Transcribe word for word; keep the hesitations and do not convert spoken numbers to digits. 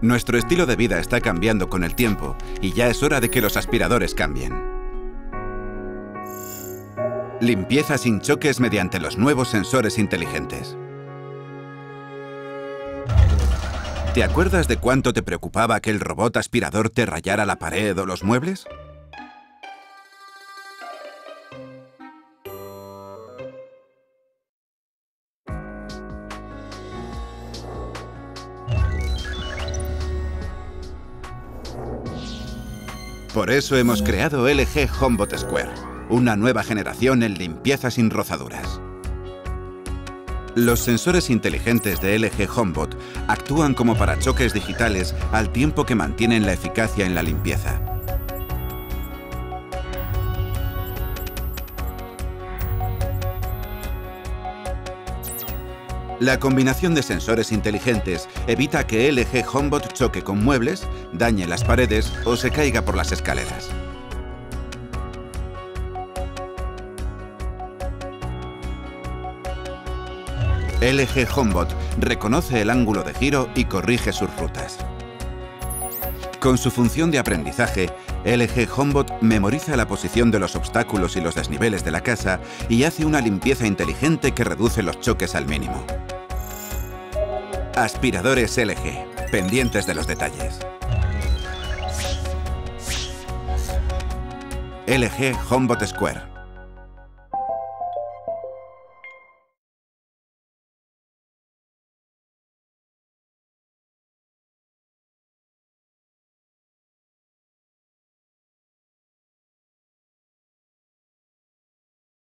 Nuestro estilo de vida está cambiando con el tiempo y ya es hora de que los aspiradores cambien. Limpieza sin choques mediante los nuevos sensores inteligentes. ¿Te acuerdas de cuánto te preocupaba que el robot aspirador te rayara la pared o los muebles? Por eso hemos creado L G HOM-BOT Square, una nueva generación en limpieza sin rozaduras. Los sensores inteligentes de L G HOM-BOT actúan como parachoques digitales al tiempo que mantienen la eficacia en la limpieza. La combinación de sensores inteligentes evita que L G HOM-BOT choque con muebles, dañe las paredes o se caiga por las escaleras. L G HOM-BOT reconoce el ángulo de giro y corrige sus rutas. Con su función de aprendizaje, L G HOM-BOT memoriza la posición de los obstáculos y los desniveles de la casa y hace una limpieza inteligente que reduce los choques al mínimo. Aspiradores L G, pendientes de los detalles. L G HOM-BOT Square.